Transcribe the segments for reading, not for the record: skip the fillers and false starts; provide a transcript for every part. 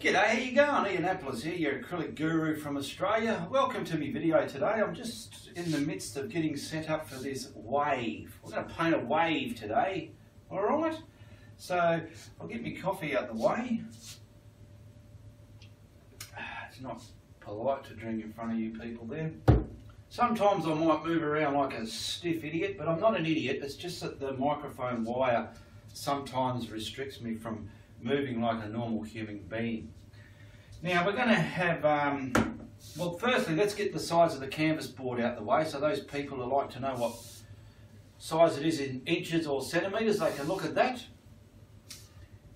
G'day, how you going? Ianapolis here, your acrylic guru from Australia. Welcome to my video today. I'm just in the midst of getting set up for this wave. We're going to paint a wave today, alright? So, I'll get my coffee out the way. It's not polite to drink in front of you people there. Sometimes I might move around like a stiff idiot, but I'm not an idiot. It's just that the microphone wire sometimes restricts me from moving like a normal human being. Now we're going to have, well firstly let's get the size of the canvas board out the way, so those people who like to know what size it is in inches or centimetres, they can look at that.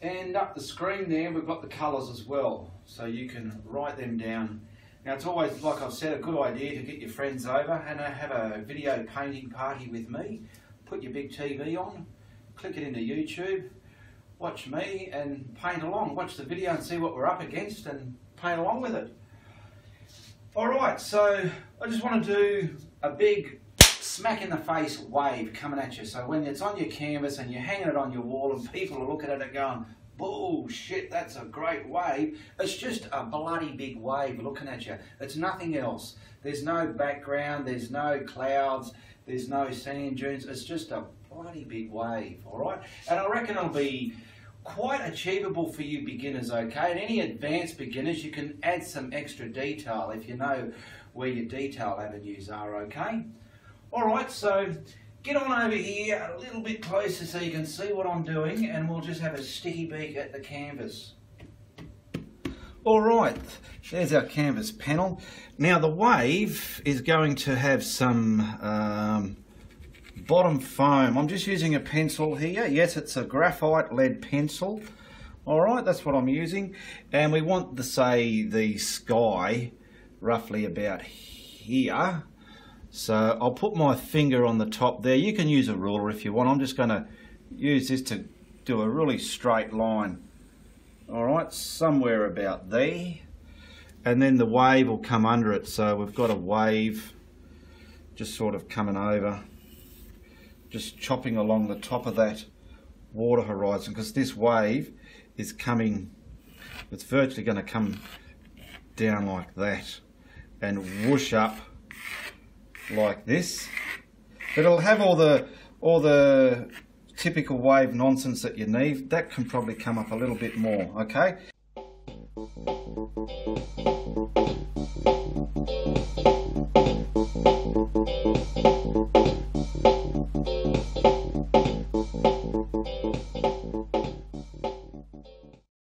And up the screen there we've got the colours as well, so you can write them down. Now it's always, like I've said, a good idea to get your friends over and have a video painting party with me. Put your big TV on, click it into YouTube, watch me and paint along, watch the video and see what we're up against and paint along with it. Alright, so I just want to do a big smack in the face wave coming at you. So when it's on your canvas and you're hanging it on your wall and people are looking at it going, bullshit, that's a great wave. It's just a bloody big wave looking at you. It's nothing else. There's no background, there's no clouds, there's no sand dunes. It's just a bloody big wave, alright? And I reckon it'll be quite achievable for you beginners, okay? And any advanced beginners, you can add some extra detail if you know where your detail avenues are, okay? Alright, so get on over here a little bit closer so you can see what I'm doing, and we'll just have a sticky beak at the canvas. Alright, there's our canvas panel. Now the wave is going to have some bottom foam. I'm just using a pencil here. Yes, it's a graphite lead pencil. Alright, that's what I'm using. And we want the, say, the sky roughly about here. So I'll put my finger on the top there. You can use a ruler if you want. I'm just going to use this to do a really straight line. Alright, somewhere about there. And then the wave will come under it. So we've got a wave just sort of coming over, just chopping along the top of that water horizon, because this wave is coming, it's virtually going to come down like that and whoosh up like this. But it'll have all the typical wave nonsense that you need. That can probably come up a little bit more, okay?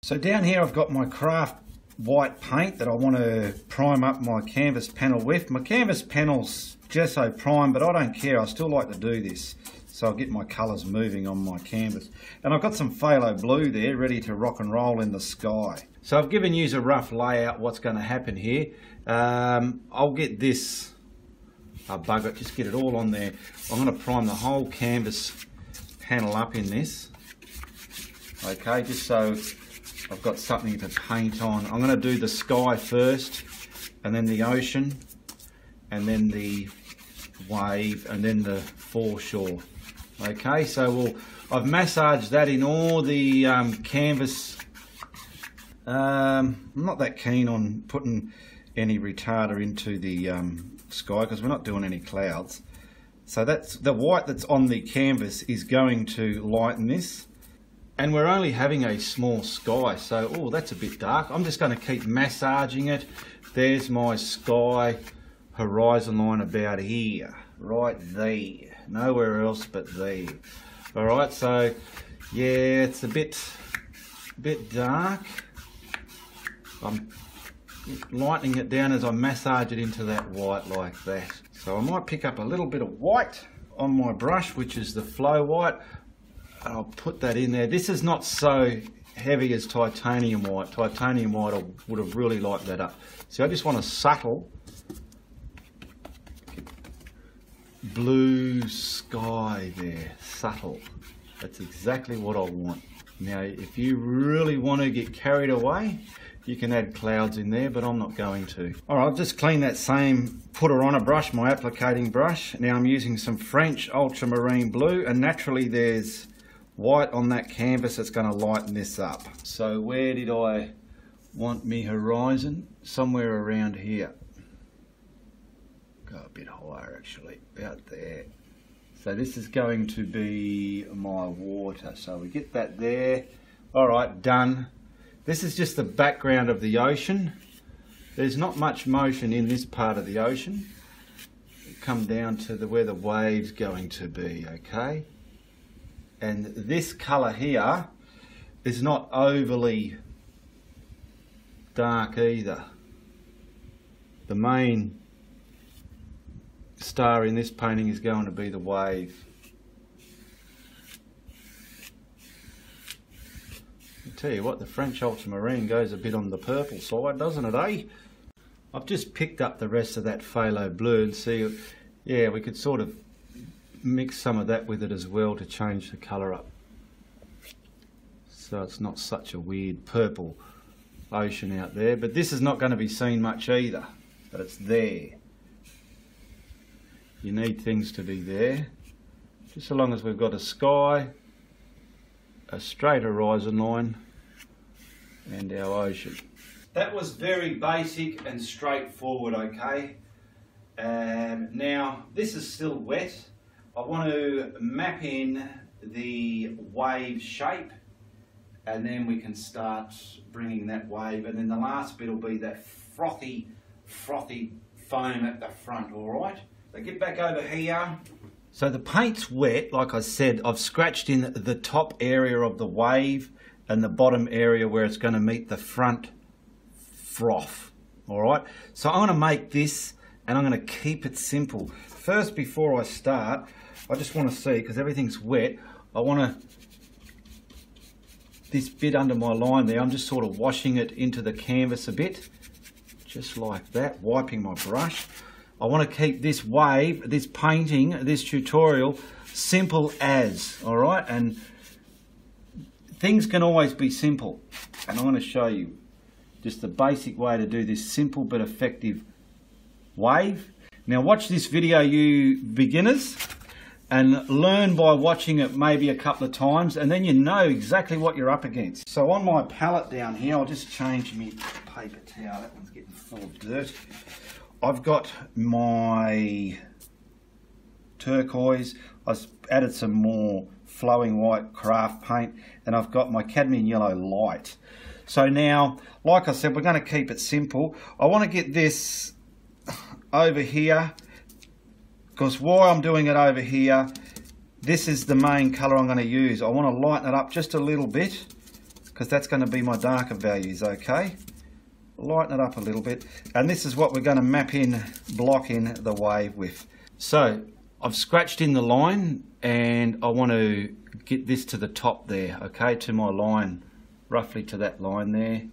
So down here I've got my craft white paint that I want to prime up my canvas panel with. My canvas panel's gesso prime, but I don't care, I still like to do this. So I'll get my colours moving on my canvas. And I've got some phthalo blue there ready to rock and roll in the sky. So I've given you a rough layout what's going to happen here. I'll get this, I'll bug it, just get it all on there. I'm going to prime the whole canvas panel up in this. Okay, just so I've got something to paint on. I'm going to do the sky first, and then the ocean, and then the wave, and then the foreshore. Okay, so I've massaged that in all the canvas. I'm not that keen on putting any retarder into the sky, because we're not doing any clouds. So that's the white that's on the canvas is going to lighten this. And we're only having a small sky, so, oh, that's a bit dark. I'm just going to keep massaging it. There's my sky horizon line about here, right there. Nowhere else but there. All right, so, yeah, it's a bit dark. I'm lightening it down as I massage it into that white like that. So I might pick up a little bit of white on my brush, which is the flow white. I'll put that in there. This is not so heavy as titanium white. Titanium white, I would have really liked that up. So I just want a subtle blue sky there. Subtle. That's exactly what I want. Now, if you really want to get carried away, you can add clouds in there, but I'm not going to. All right, I'll just clean that same putter on a brush, my applicating brush. Now I'm using some French ultramarine blue, and naturally there's white on that canvas that's going to lighten this up. So where did I want me horizon somewhere around here. Go a bit higher actually, about there. So this is going to be my water. So we get that there. All right, done. This is just the background of the ocean. There's not much motion in this part of the ocean. We come down to where the wave's going to be, okay? And this colour here is not overly dark either. The main star in this painting is going to be the wave. I tell you what, the French ultramarine goes a bit on the purple side, doesn't it, eh? I've just picked up the rest of that phthalo blue and see, yeah, we could sort of mix some of that with it as well to change the colour up, so it's not such a weird purple ocean out there. But this is not going to be seen much either, but it's there. You need things to be there. Just so long as we've got a sky, a straight horizon line, and our ocean. That was very basic and straightforward, okay? Now, this is still wet. I want to map in the wave shape, and then we can start bringing that wave. And then the last bit will be that frothy foam at the front, all right? So get back over here. So the paint's wet, like I said. I've scratched in the top area of the wave and the bottom area where it's going to meet the front froth. All right. So I'm going to make this, and I'm going to keep it simple. First, before I start, I just want to see, because everything's wet, I want to, this bit under my line there, I'm just sort of washing it into the canvas a bit, just like that, wiping my brush. I want to keep this wave, this painting, this tutorial, simple as, all right? And things can always be simple. And I want to show you just the basic way to do this simple but effective wave. Now watch this video, you beginners, and learn by watching it maybe a couple of times, and then you know exactly what you're up against. So on my palette down here, I'll just change my paper towel. That one's getting full of dirt. I've got my turquoise, I've added some more flowing white craft paint, and I've got my cadmium yellow light. So now, like I said, we're going to keep it simple. I want to get this over here, because while I'm doing it over here, this is the main colour I'm going to use. I want to lighten it up just a little bit, because that's going to be my darker values, okay? Lighten it up a little bit, and this is what we're going to map in, block in the wave with. So I've scratched in the line, and I want to get this to the top there, okay, to my line, roughly to that line there,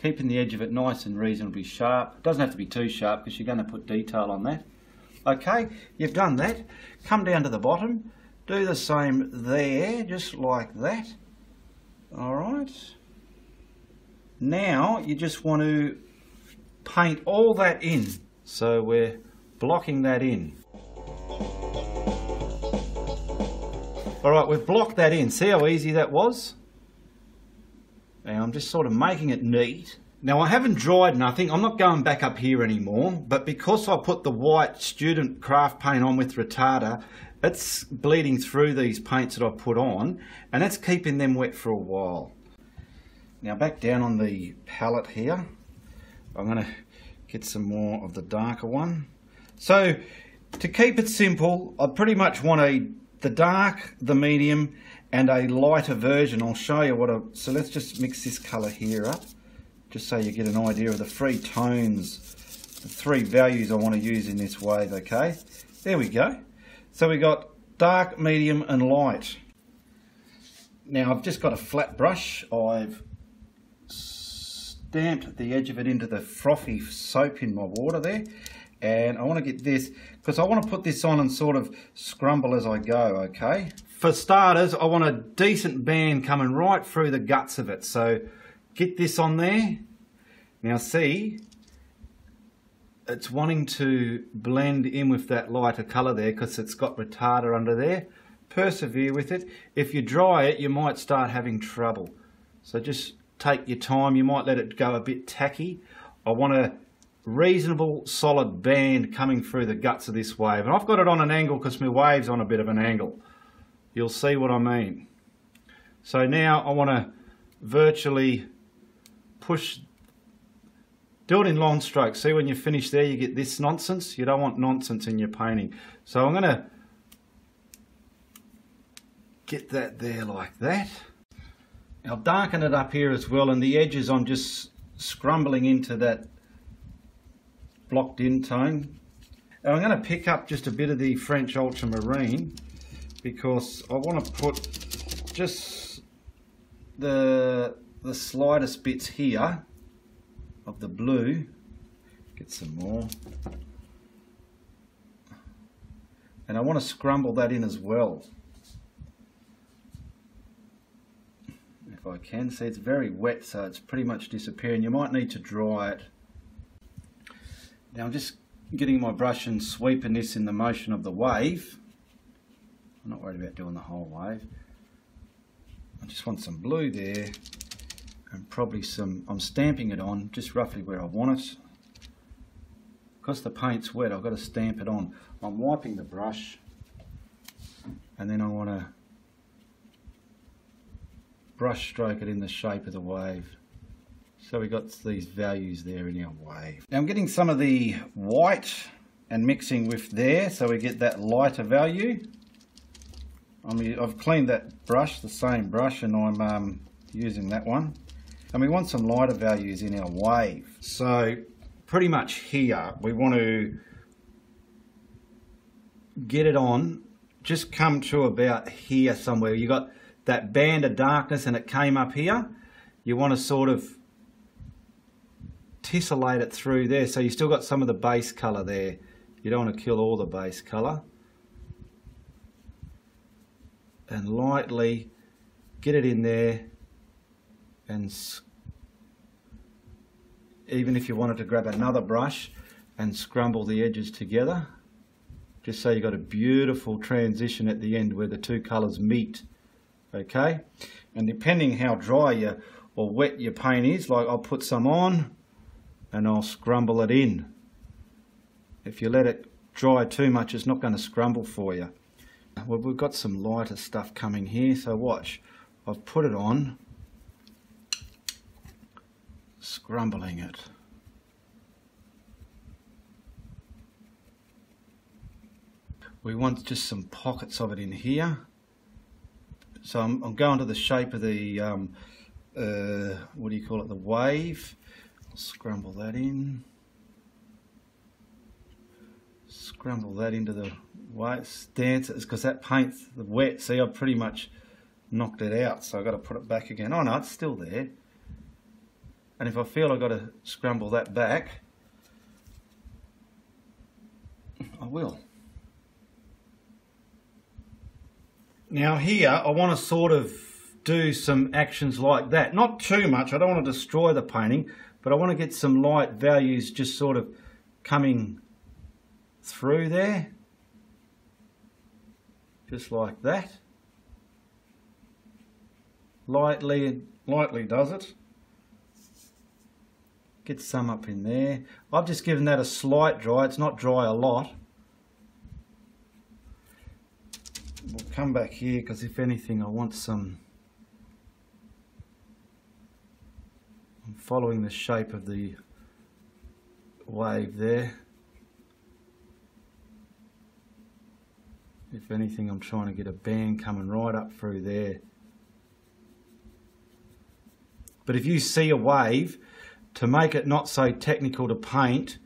keeping the edge of it nice and reasonably sharp. It doesn't have to be too sharp, because you're going to put detail on that. Okay, you've done that. Come down to the bottom, do the same there, just like that. All right. Now you just want to paint all that in, so we're blocking that in. All right, we've blocked that in. See how easy that was? And I'm just sort of making it neat. Now I haven't dried nothing. I'm not going back up here anymore, but because I put the white student craft paint on with retarder, it's bleeding through these paints that I've put on, and that's keeping them wet for a while. Now back down on the palette here, I'm going to get some more of the darker one. So to keep it simple, I pretty much want the dark, the medium, and a lighter version. I'll show you what so let's just mix this colour here up, just so you get an idea of the three tones, the three values I want to use in this wave, okay? There we go. So we got dark, medium, and light. Now I've just got a flat brush. I've stamped the edge of it into the frothy soap in my water there, and I want to get this, because I want to put this on and sort of scrumble as I go, okay? For starters, I want a decent band coming right through the guts of it, so get this on there. Now see, it's wanting to blend in with that lighter colour there, because it's got retarder under there. Persevere with it. If you dry it, you might start having trouble, so just take your time. You might let it go a bit tacky. I want a reasonable solid band coming through the guts of this wave. And I've got it on an angle because my wave's on a bit of an angle. You'll see what I mean. So now I want to virtually push, do it in long strokes. See, when you finish there, you get this nonsense. You don't want nonsense in your painting. So I'm going to get that there like that. I'll darken it up here as well, and the edges I'm just scrumbling into that blocked in tone. And I'm going to pick up just a bit of the French ultramarine because I want to put just the slightest bits here of the blue. Get some more. And I want to scrumble that in as well. If I can, see it's very wet, so it's pretty much disappearing. You might need to dry it. Now I'm just getting my brush and sweeping this in the motion of the wave. I'm not worried about doing the whole wave. I just want some blue there and probably some, I'm stamping it on just roughly where I want it. Because the paint's wet, I've got to stamp it on. I'm wiping the brush and then I want to brush stroke it in the shape of the wave. So we got these values there in our wave. Now I'm getting some of the white and mixing with there so we get that lighter value. I mean, I've cleaned that brush, the same brush, and I'm using that one. And we want some lighter values in our wave. So pretty much here we want to get it on, just come to about here somewhere. You got that band of darkness and it came up here. You want to sort of tessellate it through there so you still got some of the base colour there. You don't want to kill all the base colour. And lightly get it in there, and even if you wanted to grab another brush and scrumble the edges together, just so you got a beautiful transition at the end where the two colours meet. Okay, and depending how dry you or wet your paint is, like I'll put some on and I'll scrumble it in. If you let it dry too much, it's not going to scrumble for you. Well, we've got some lighter stuff coming here, so watch. I've put it on, scrumbling it. We want just some pockets of it in here. So I'm going to the shape of the, what do you call it, the wave. I'll scrumble that in. Scrumble that into the white stance, because that paint's wet. See, I've pretty much knocked it out, so I've got to put it back again. Oh no, it's still there. And if I feel I've got to scrumble that back, I will. Now here, I want to sort of do some actions like that. Not too much, I don't want to destroy the painting, but I want to get some light values just sort of coming through there. Just like that. Lightly, lightly does it. Get some up in there. I've just given that a slight dry, it's not dry a lot. We'll come back here because if anything I want some, I'm following the shape of the wave there. If anything I'm trying to get a band coming right up through there. But if you see a wave, to make it not so technical to paint,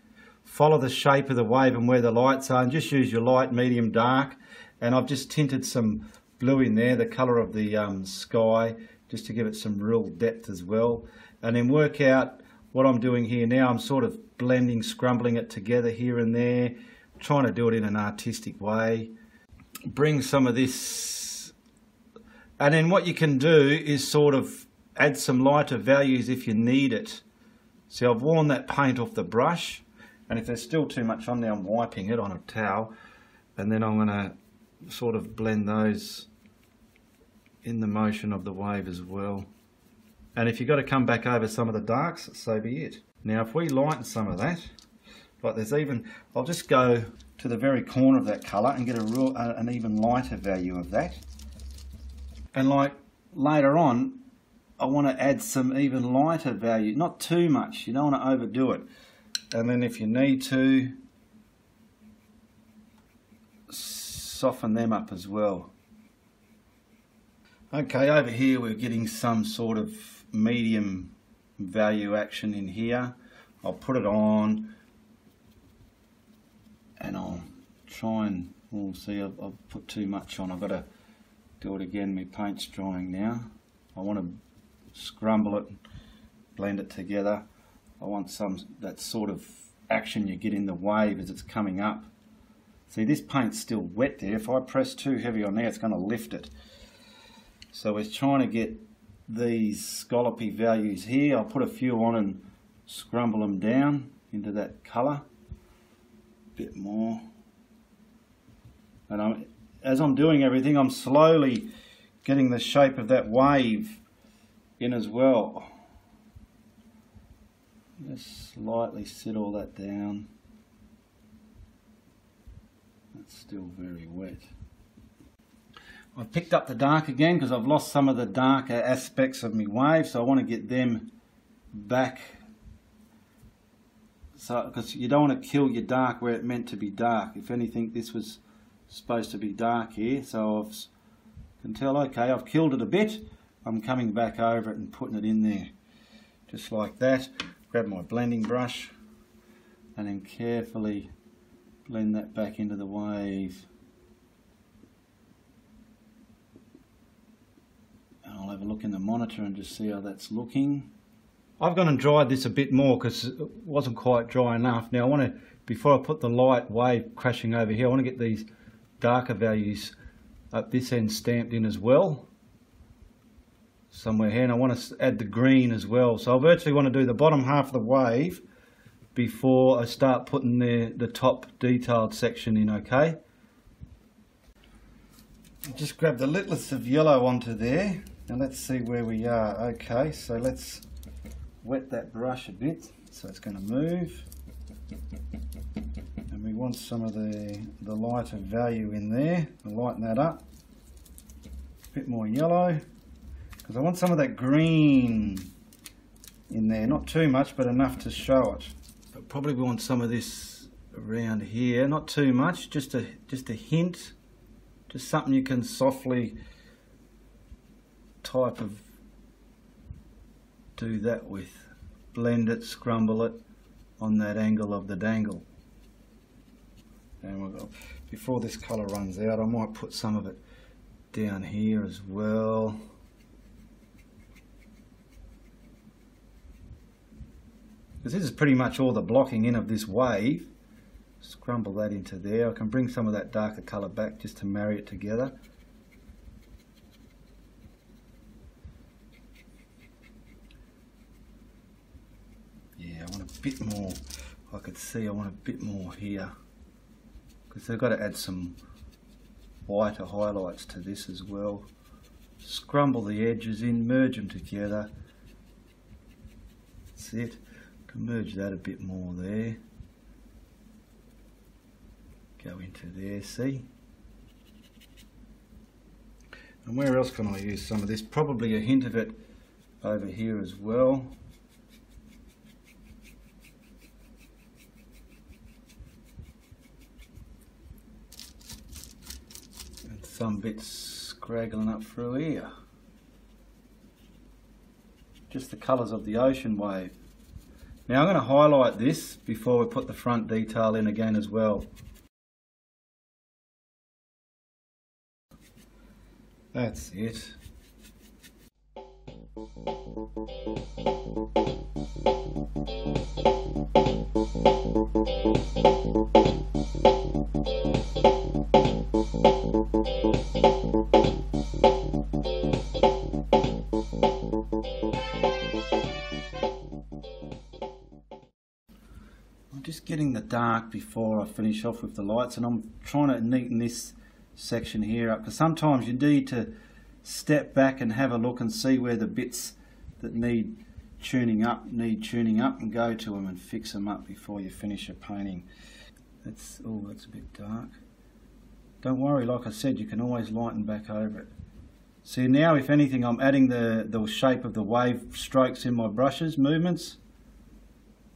follow the shape of the wave and where the lights are and just use your light, medium, dark. And I've just tinted some blue in there, the colour of the sky, just to give it some real depth as well. And then work out what I'm doing here now. I'm sort of blending, scrumbling it together here and there, trying to do it in an artistic way. Bring some of this. And then what you can do is sort of add some lighter values if you need it. See, I've worn that paint off the brush. And if there's still too much on there, I'm wiping it on a towel. And then I'm going to sort of blend those in the motion of the wave as well. And if you've got to come back over some of the darks, so be it. Now if we lighten some of that, like there's even, I'll just go to the very corner of that colour and get a real, an even lighter value of that. And like later on, I want to add some even lighter value, not too much, you don't want to overdo it. And then if you need to, soften them up as well. Okay, over here we're getting some sort of medium value action in here. I'll put it on and I'll try and, we'll see, I've put too much on. I've got to do it again, my paint's drying now. I want to scrumble it, blend it together. I want some, that sort of action you get in the wave as it's coming up. See, this paint's still wet there. If I press too heavy on there, it's going to lift it. So we're trying to get these scallopy values here. I'll put a few on and scrumble them down into that colour. A bit more. And as I'm doing everything, I'm slowly getting the shape of that wave in as well. Just slightly sit all that down. That's still very wet. I've picked up the dark again because I've lost some of the darker aspects of my wave, so I want to get them back. So, because you don't want to kill your dark where it meant to be dark. If anything, this was supposed to be dark here, so I can tell, okay, I've killed it a bit. I'm coming back over it and putting it in there. Just like that. Grab my blending brush and then carefully blend that back into the wave. I'll have a look in the monitor and just see how that's looking. I've gone and dried this a bit more because it wasn't quite dry enough. Now I want to, before I put the light wave crashing over here, I want to get these darker values up this end stamped in as well. Somewhere here, and I want to add the green as well. So I virtually want to do the bottom half of the wave before I start putting the top detailed section in, okay? Just grab the littlest of yellow onto there. Now let's see where we are. Okay, so let's wet that brush a bit so it's going to move. And we want some of the lighter value in there. I'll lighten that up. A bit more yellow. Because I want some of that green in there. Not too much, but enough to show it. But probably we want some of this around here. Not too much, just a hint. Just something you can softly type of do that with. Blend it, scrumble it on that angle of the dangle. And we've got, before this colour runs out, I might put some of it down here as well. Because this is pretty much all the blocking in of this wave. Scrumble that into there. I can bring some of that darker colour back just to marry it together. Yeah, I want a bit more. I could see I want a bit more here. Because they've got to add some whiter highlights to this as well. Scrumble the edges in, merge them together. That's it. Can merge that a bit more there. Go into there, see? And where else can I use some of this? Probably a hint of it over here as well. And some bits scraggling up through here. Just the colours of the ocean wave. Now I'm going to highlight this before we put the front detail in again as well. That's it. I'm just getting the dark before I finish off with the lights, and I'm trying to neaten this section here up, because sometimes you need to step back and have a look and see where the bits that need tuning up, and go to them and fix them up before you finish your painting. That's, oh, that's a bit dark. Don't worry, like I said, you can always lighten back over it. See, now if anything, I'm adding the shape of the wave strokes in my brushes, movements.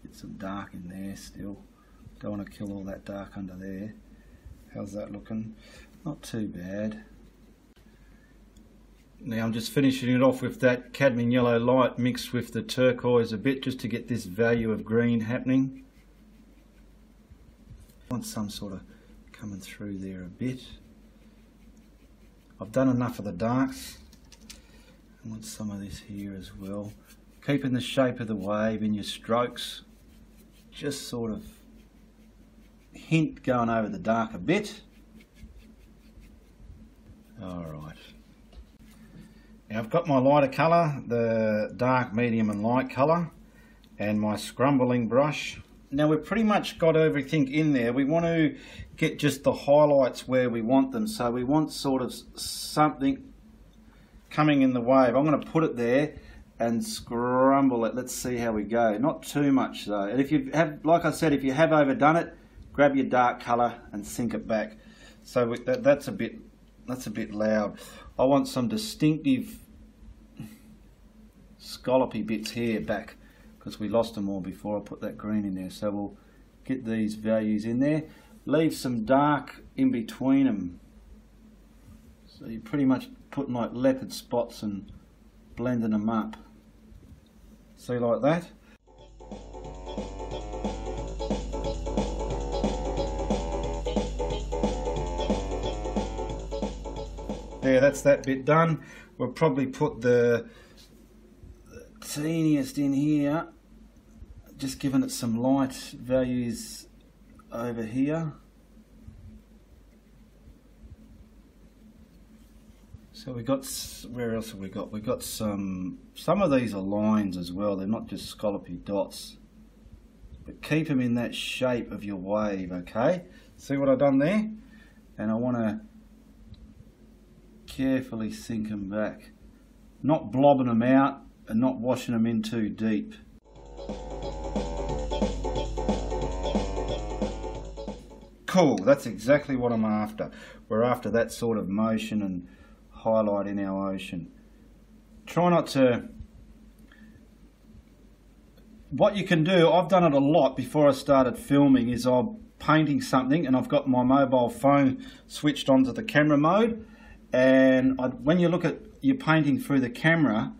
Get some dark in there still. Don't want to kill all that dark under there. How's that looking? Not too bad. Now I'm just finishing it off with that cadmium yellow light mixed with the turquoise a bit, just to get this value of green happening. I want some sort of coming through there a bit. I've done enough of the darks. I want some of this here as well. Keeping the shape of the wave in your strokes. Just sort of hint going over the dark a bit. Alright. Now I've got my lighter colour, the dark, medium and light colour, and my scrumbling brush. Now we've pretty much got everything in there. We want to get just the highlights where we want them. So we want sort of something coming in the wave. I'm going to put it there and scrumble it. Let's see how we go. Not too much though. And if you have, like I said, if you have overdone it, grab your dark colour and sink it back. So that's a bit loud. I want some distinctive scallopy bits here back, because we lost them all before I put that green in there. So we'll get these values in there, leave some dark in between them, so you're pretty much putting like leopard spots and blending them up, see, like that. There, that's that bit done. We'll probably put the teeniest in here, just giving it some light values over here. So we got, where else have we got? We got some of these are lines as well. They're not just scallopy dots, but keep them in that shape of your wave. Okay, see what I've done there, and I want to carefully sink them back, not blobbing them out and not washing them in too deep. Cool, that's exactly what I'm after. We're after that sort of motion and highlight in our ocean. Try not to, what you can do, I've done it a lot before I started filming, is I'm painting something and I've got my mobile phone switched onto the camera mode. And when you look at your painting through the camera,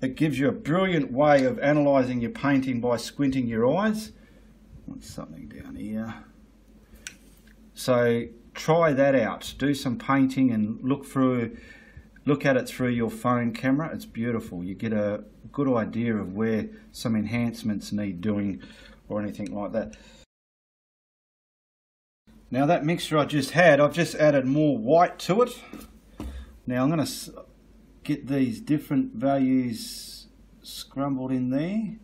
it gives you a brilliant way of analysing your painting by squinting your eyes. What's something down here? So try that out. Do some painting and look at it through your phone camera. It's beautiful. You get a good idea of where some enhancements need doing or anything like that. Now that mixture I just had, I've just added more white to it. Now I'm going to get these different values scrumbled in there.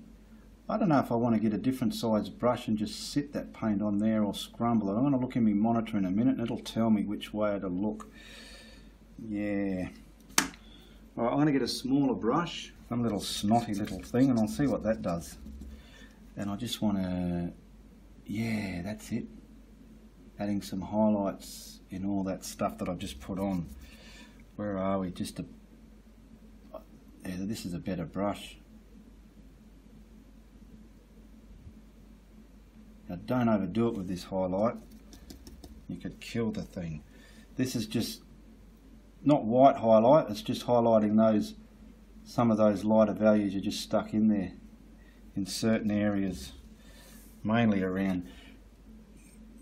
I don't know if I want to get a different size brush and just sit that paint on there or scrumble it. I'm going to look in my monitor in a minute and it'll tell me which way to look. Yeah. Alright, I'm going to get a smaller brush, some little snotty little thing, and I'll see what that does. And I just want to, yeah, that's it. Adding some highlights in all that stuff that I've just put on. Where are we? Just a, yeah, this is a better brush. Now don't overdo it with this highlight. You could kill the thing. This is just not white highlight, it's just highlighting those, some of those lighter values you just stuck in there in certain areas, mainly around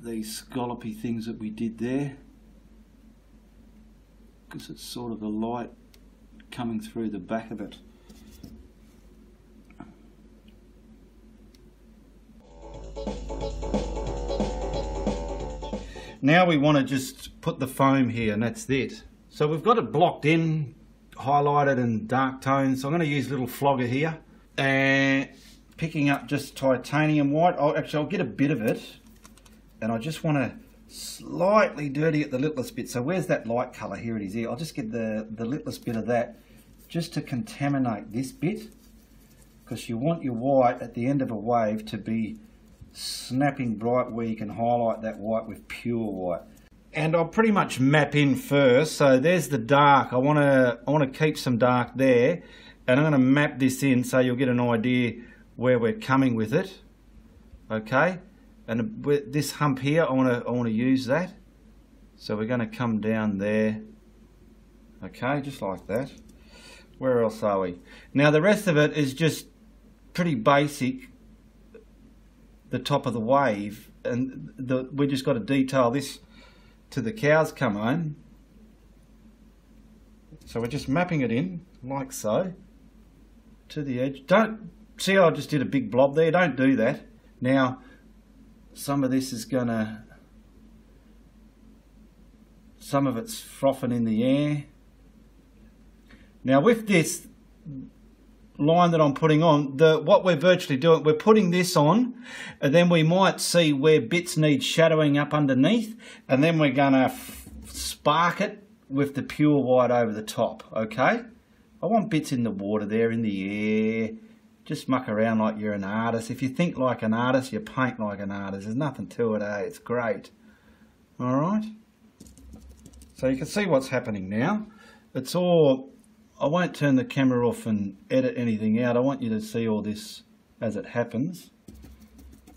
these scallopy things that we did there, because it's sort of the light coming through the back of it. Now we want to just put the foam here and that's it. So we've got it blocked in, highlighted and dark tones. So I'm going to use a little flogger here and picking up just titanium white. I'll get a bit of it. And I just want to slightly dirty it the littlest bit. So where's that light colour? Here it is here. I'll just get the littlest bit of that, just to contaminate this bit, because you want your white at the end of a wave to be snapping bright where you can highlight that white with pure white. And I'll pretty much map in first. So there's the dark. I want to keep some dark there, and I'm going to map this in so you'll get an idea where we're coming with it. Okay, and with this hump here, I want to use that. So we're going to come down there. Okay, just like that. Where else are we? Now the rest of it is just pretty basic. The top of the wave, and we just got to detail this till the cows come home. So we're just mapping it in like so to the edge. Don't see how I just did a big blob there. Don't do that. Now some of this is gonna, some of it's frothing in the air. Now with this line that I'm putting on, what we're virtually doing, we're putting this on, and then we might see where bits need shadowing up underneath, and then we're going to spark it with the pure white over the top. Okay, I want bits in the water there, in the air. Just muck around like you're an artist. If you think like an artist, you paint like an artist. There's nothing to it, eh? It's great. All right, so you can see what's happening now. It's all, I won't turn the camera off and edit anything out. I want you to see all this as it happens.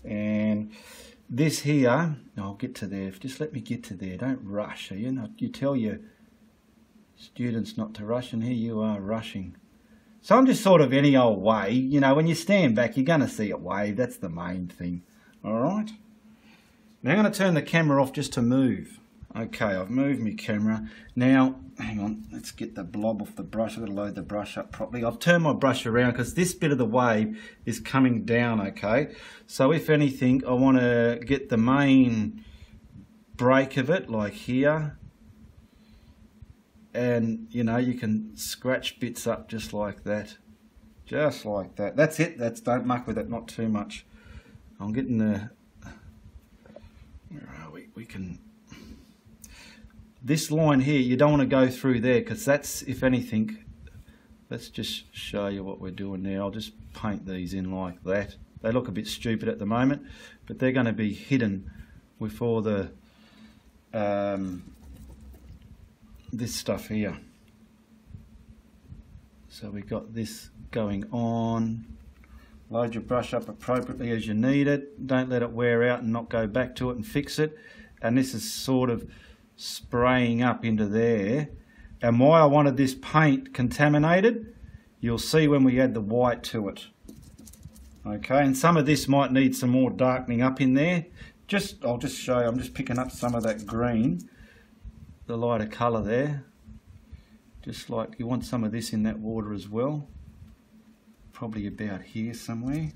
And this here, I'll get to there. Just let me get to there. Don't rush. You know, you tell your students not to rush, and here you are rushing. So I'm just sort of any old way. You know, when you stand back, you're going to see it wave. That's the main thing. All right. Now I'm going to turn the camera off just to move. Okay, I've moved my camera. Now, hang on, let's get the blob off the brush. I've got to load the brush up properly. I've turned my brush around because this bit of the wave is coming down, okay? So if anything, I want to get the main break of it, like here. And, you know, you can scratch bits up just like that. Just like that. That's it. That's, don't muck with it, not too much. I'm getting the... Where are we? We can... This line here, you don't want to go through there, because that's, if anything, let's just show you what we're doing now. I'll just paint these in like that. They look a bit stupid at the moment, but they're going to be hidden with all the this stuff here. So we've got this going on. Load your brush up appropriately as you need it. Don't let it wear out and not go back to it and fix it. And this is sort of spraying up into there. And why I wanted this paint contaminated, you'll see when we add the white to it. Okay, and some of this might need some more darkening up in there. Just, I'll just show you, I'm just picking up some of that green, the lighter colour there. Just like, you want some of this in that water as well. Probably about here somewhere.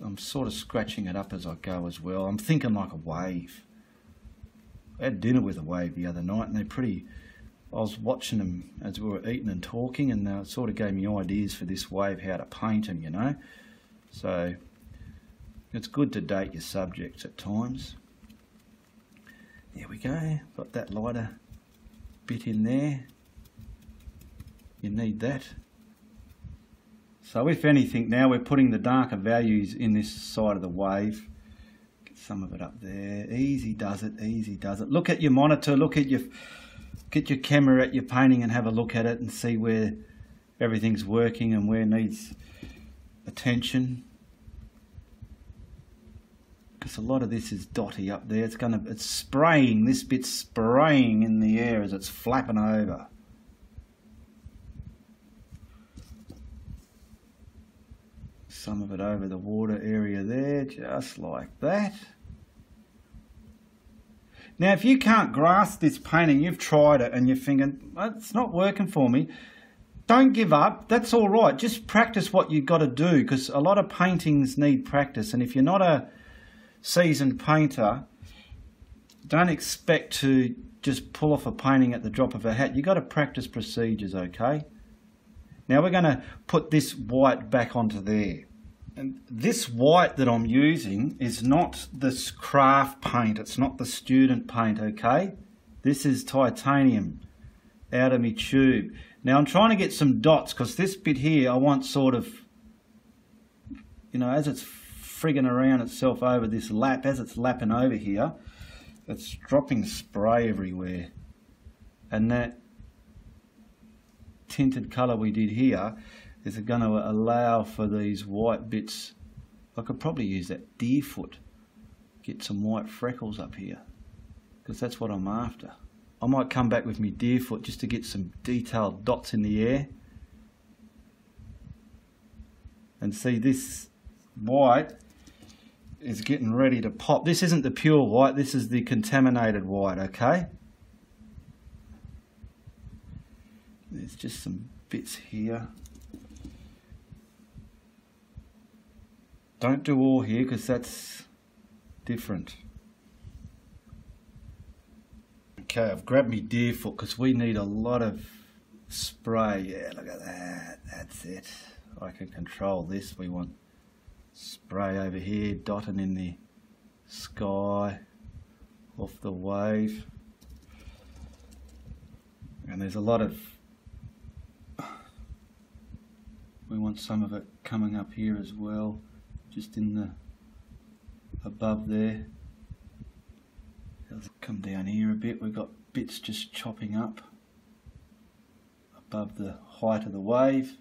I'm sort of scratching it up as I go as well. I'm thinking like a wave. I had dinner with a wave the other night, and they're pretty... I was watching them as we were eating and talking, and they sort of gave me ideas for this wave, how to paint them, you know. So it's good to date your subjects at times. There we go. Got that lighter bit in there. You need that. So if anything, now we're putting the darker values in this side of the wave. Get some of it up there. Easy does it, easy does it. Look at your monitor, look at your, get your camera at your painting and have a look at it and see where everything's working and where it needs attention. Because a lot of this is dotty up there. It's gonna, it's spraying, this bit's spraying in the air as it's flapping over. Some of it over the water area there, just like that. Now, if you can't grasp this painting, you've tried it and you're thinking, it's not working for me, don't give up. That's all right. Just practice what you've got to do, because a lot of paintings need practice. And if you're not a seasoned painter, don't expect to just pull off a painting at the drop of a hat. You've got to practice procedures, okay? Now we're going to put this white back onto there. And this white that I'm using is not this craft paint, it's not the student paint, okay? This is titanium out of my tube. Now I'm trying to get some dots because this bit here I want sort of, you know, as it's frigging around itself over this lap, as it's lapping over here, it's dropping spray everywhere. And that tinted colour we did here is going to allow for these white bits. I could probably use that deer foot, get some white freckles up here, because that's what I'm after. I might come back with my deer foot just to get some detailed dots in the air. And see, this white is getting ready to pop. This isn't the pure white, this is the contaminated white, okay? There's just some bits here. Don't do all here because that's different. Okay, I've grabbed my deer foot because we need a lot of spray. Yeah, look at that. That's it. I can control this. We want spray over here, dotting in the sky, off the wave. And there's a lot of... we want some of it coming up here as well, just in the above there. Come down here a bit, we've got bits just chopping up above the height of the wave.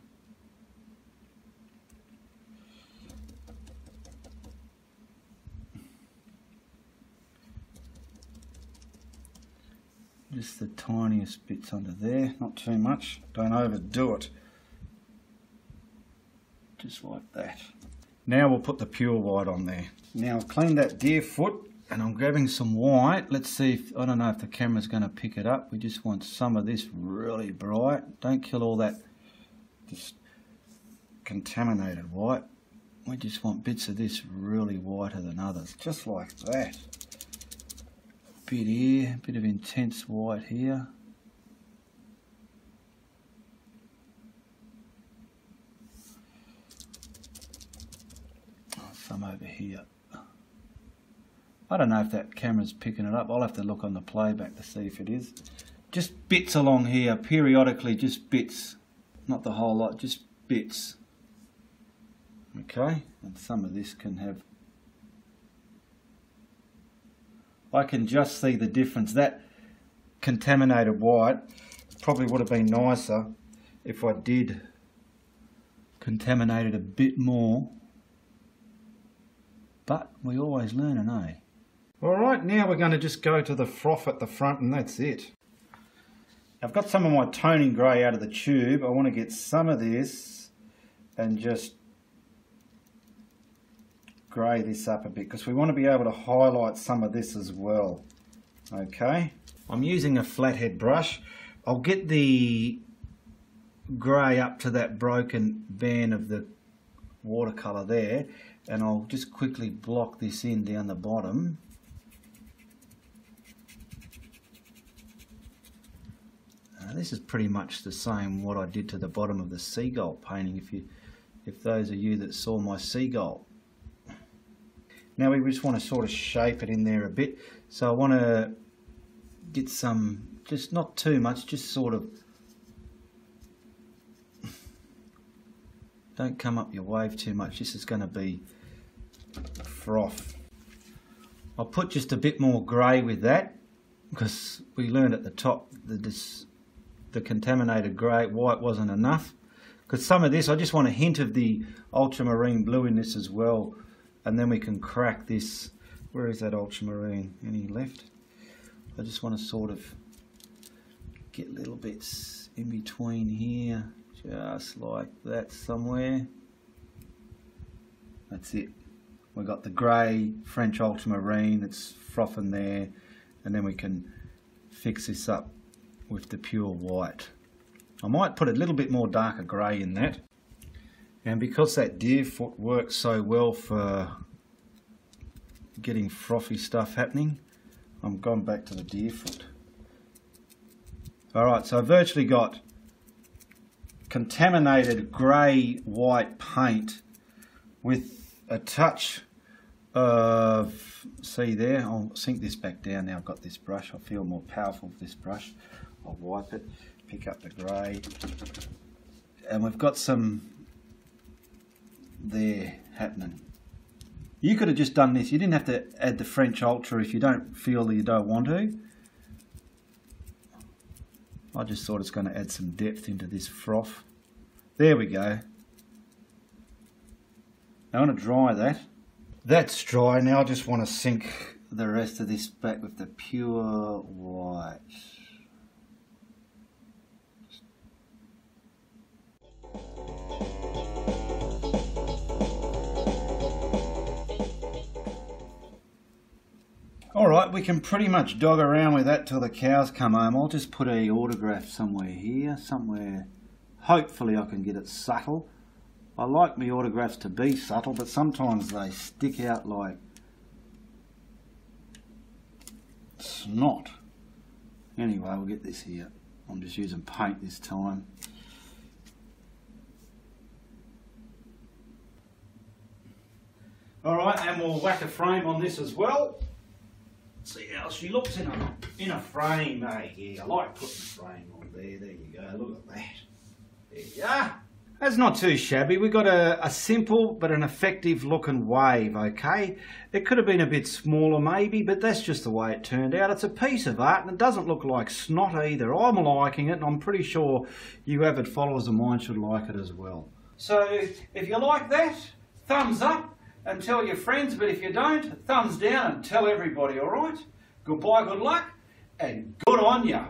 Just the tiniest bits under there, not too much, don't overdo it. Just like that. Now we'll put the pure white on there. Now I've cleaned that deer foot and I'm grabbing some white. Let's see if, I don't know if the camera's going to pick it up. We just want some of this really bright. Don't kill all that just contaminated white. We just want bits of this really whiter than others, just like that. A bit here, a bit of intense white here. Some over here. I don't know if that camera's picking it up. I'll have to look on the playback to see if it is. Just bits along here, periodically, just bits. Not the whole lot, just bits. Okay, and some of this can have... I can just see the difference. That contaminated white probably would have been nicer if I did contaminate it a bit more. But we always learn, and eh? Alright, now we're going to just go to the froth at the front and that's it. I've got some of my toning grey out of the tube. I want to get some of this and just grey this up a bit because we want to be able to highlight some of this as well. Okay, I'm using a flathead brush. I'll get the grey up to that broken band of the watercolour there. And I'll just quickly block this in down the bottom. This is pretty much the same what I did to the bottom of the seagull painting, if those of you that saw my seagull. Now we just want to sort of shape it in there a bit. So I want to get some, just not too much, just sort of, don't come up your wave too much. This is going to be froth. I'll put just a bit more grey with that because we learned at the top that the contaminated grey white wasn't enough. Because some of this, I just want a hint of the ultramarine blue in this as well, and then we can crack this. Where is that ultramarine? Any left? I just want to sort of get little bits in between here. Just like that somewhere. That's it. We've got the grey French ultramarine that's frothing there, and then we can fix this up with the pure white. I might put a little bit more darker grey in that. And because that deer foot works so well for getting frothy stuff happening, I'm going back to the deer foot. Alright, so I've virtually got contaminated grey white paint with a touch See there, I'll sink this back down. Now I've got this brush, I feel more powerful with this brush. I'll wipe it, pick up the grey, and we've got some there happening. You could have just done this, you didn't have to add the French Ultra if you don't feel that you don't want to. I just thought it's going to add some depth into this froth. There we go. I want to dry that. That's dry. Now I just want to sink the rest of this back with the pure white. Alright, we can pretty much dog around with that till the cows come home. I'll just put an autograph somewhere here, somewhere. Hopefully I can get it subtle. I like my autographs to be subtle, but sometimes they stick out like snot. Anyway, we'll get this here. I'm just using paint this time. Alright, and we'll whack a frame on this as well. See how she looks in a frame, eh? Yeah, I like putting a frame on there. There you go, look at that. There you are. That's not too shabby. We've got a simple but an effective looking wave, okay? It could have been a bit smaller maybe, but that's just the way it turned out. It's a piece of art and it doesn't look like snot either. I'm liking it and I'm pretty sure you avid followers of mine should like it as well. So if you like that, thumbs up and tell your friends, but if you don't, thumbs down and tell everybody, alright? Goodbye, good luck, and good on ya!